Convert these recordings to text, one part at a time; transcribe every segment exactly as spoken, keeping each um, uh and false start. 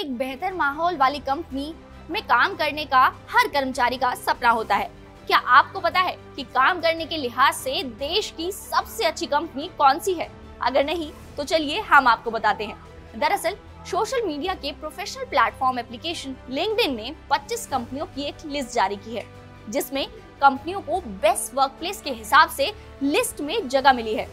एक बेहतर माहौल वाली कंपनी में काम करने का हर कर्मचारी का सपना होता है। क्या आपको पता है कि काम करने के लिहाज से देश की सबसे अच्छी कंपनी कौन सी है? अगर नहीं तो चलिए हम आपको बताते हैं। दरअसल सोशल मीडिया के प्रोफेशनल प्लेटफॉर्म एप्लीकेशन लिंक्डइन ने पच्चीस कंपनियों की एक लिस्ट जारी की है, जिसमें कंपनियों को बेस्ट वर्कप्लेस के हिसाब से लिस्ट में जगह मिली है।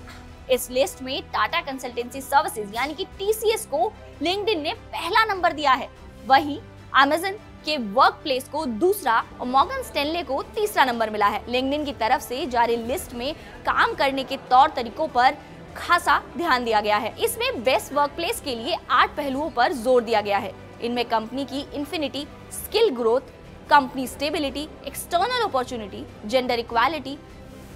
इस लिस्ट में टाटा कंसल्टेंसी सर्विसेज यानी कि टी सी एस को लिंक्डइन ने पहला नंबर दिया है, वहीं अमेज़न के वर्कप्लेस को दूसरा और मॉर्गन स्टैनले को तीसरा नंबर मिला है। लिंक्डइन की तरफ से जारी लिस्ट में काम करने के तौर तरीकों पर खासा ध्यान दिया गया है। इसमें बेस्ट वर्कप्लेस के लिए आठ पहलुओं पर जोर दिया गया है। इनमें कंपनी की infinity, skill growth, company stability, external opportunity, gender equality,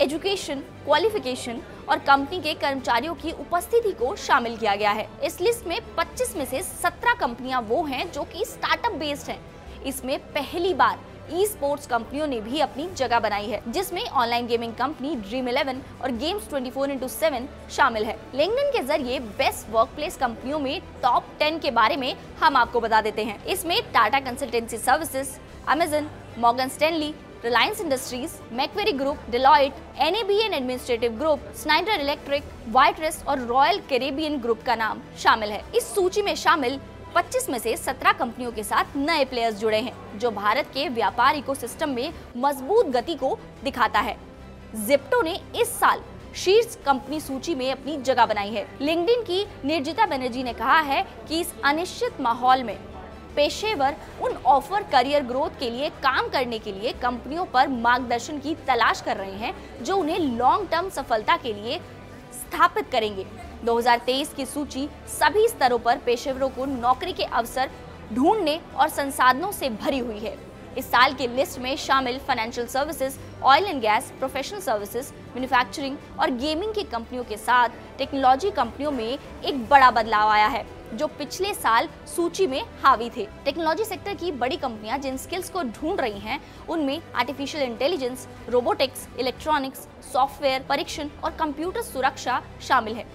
education, qualification और कंपनी के कर्मचारियों की उपस्थिति को शामिल किया गया है। इस लिस्ट में पच्चीस में से सत्रह कंपनियां वो हैं जो कि स्टार्टअप बेस्ड हैं। इसमें पहली बार ई स्पोर्ट्स कंपनियों ने भी अपनी जगह बनाई है, जिसमें online gaming company Dream Eleven और Games Twenty Four by Seven शामिल है। लिंक्डइन के जरिए बेस्ट वर्कप्लेस कंपनियों में टॉप टेन के बारे में हम आपको बता देते हैं। इसमें Tata consultancy Services, Amazon, Morgan Stanley, Reliance industries, Macquarie group, Deloitte, N A B and administrative group, Schneider Electric, Waitrose और रॉयल कैरेबियन ग्रुप का नाम शामिल है। इस सूची में शामिल पच्चीस में से सत्रह कंपनियों के साथ नए प्लेयर्स जुड़े हैं, जो भारत के व्यापार इकोसिस्टम में मजबूत गति को दिखाता है। जिप्टो ने इस साल शीर्ष कंपनी सूची में अपनी जगह बनाई है। लिंक्डइन की निर्जिता बनर्जी ने कहा है कि इस अनिश्चित माहौल में पेशेवर उन ऑफर करियर ग्रोथ के लिए काम करने के लिए कंपनियों पर मार्गदर्शन की तलाश कर रहे हैं, जो उन्हें लॉन्ग टर्म सफलता के लिए स्थापित करेंगे। दो हज़ार तेईस की सूची सभी स्तरों पर पेशेवरों को नौकरी के अवसर ढूंढने और संसाधनों से भरी हुई है। इस साल की लिस्ट में शामिल financial services, oil and gas, professional services, manufacturing और गेमिंग की कंपनियों के साथ टेक्नोलॉजी कंपनियों में एक बड़ा बदलाव आया है, जो पिछले साल सूची में हावी थे। टेक्नोलॉजी सेक्टर की बड़ी कंपनियां जिन स्किल्स को ढूंढ रही हैं, उनमें artificial intelligence, robotics, electronics, software परीक्षण और कंप्यूटर सुरक्षा शामिल है।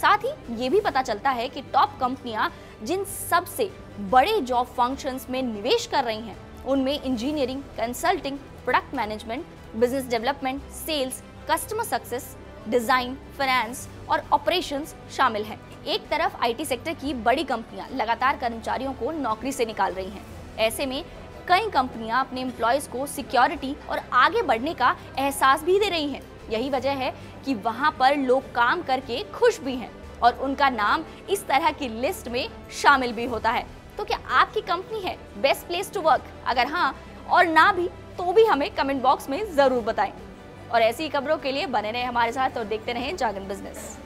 साथ ही ये भी पता चलता है कि टॉप कंपनियां जिन सबसे बड़े जॉब फंक्शंस में निवेश कर रही हैं, उनमें engineering, consulting, product management, business development, sales, customer success, design, finance और ऑपरेशंस शामिल हैं। एक तरफ आई टी सेक्टर की बड़ी कंपनियां लगातार कर्मचारियों को नौकरी से निकाल रही हैं, ऐसे में कई कंपनियां अपने एम्प्लॉयज़ को सिक्योरिटी और आगे बढ़ने का एहसास भी दे रही हैं। यही वजह है कि वहां पर लोग काम करके खुश भी हैं और उनका नाम इस तरह की लिस्ट में शामिल भी होता है। तो क्या आपकी कंपनी है बेस्ट प्लेस टू वर्क? अगर हाँ और ना भी तो भी हमें कमेंट बॉक्स में ज़रूर बताएं। और ऐसी खबरों के लिए बने रहें हमारे साथ और देखते रहें जागरण बिजनेस।